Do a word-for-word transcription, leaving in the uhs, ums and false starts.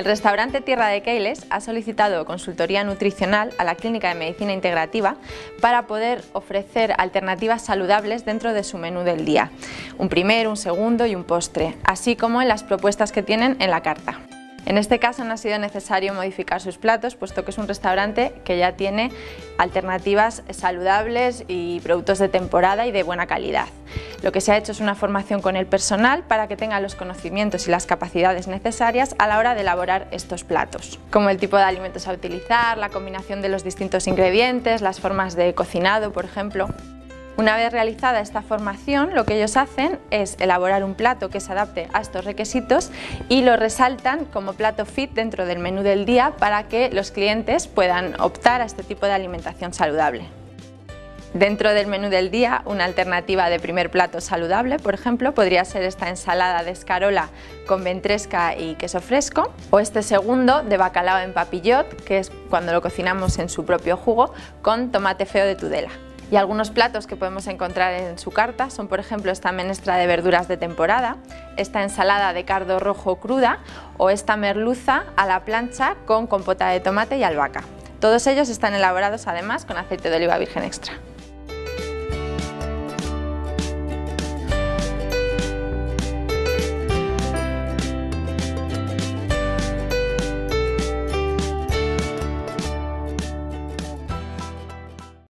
El restaurante Tierra de Queiles ha solicitado consultoría nutricional a la Clínica de Medicina Integrativa para poder ofrecer alternativas saludables dentro de su menú del día, un primer, un segundo y un postre, así como en las propuestas que tienen en la carta. En este caso no ha sido necesario modificar sus platos, puesto que es un restaurante que ya tiene alternativas saludables y productos de temporada y de buena calidad. Lo que se ha hecho es una formación con el personal para que tenga los conocimientos y las capacidades necesarias a la hora de elaborar estos platos, como el tipo de alimentos a utilizar, la combinación de los distintos ingredientes, las formas de cocinado, por ejemplo. Una vez realizada esta formación, lo que ellos hacen es elaborar un plato que se adapte a estos requisitos y lo resaltan como plato fit dentro del menú del día para que los clientes puedan optar a este tipo de alimentación saludable. Dentro del menú del día, una alternativa de primer plato saludable, por ejemplo, podría ser esta ensalada de escarola con ventresca y queso fresco, o este segundo de bacalao en papillot, que es cuando lo cocinamos en su propio jugo, con tomate feo de Tudela. Y algunos platos que podemos encontrar en su carta son, por ejemplo, esta menestra de verduras de temporada, esta ensalada de cardo rojo cruda o esta merluza a la plancha con compota de tomate y albahaca. Todos ellos están elaborados además con aceite de oliva virgen extra.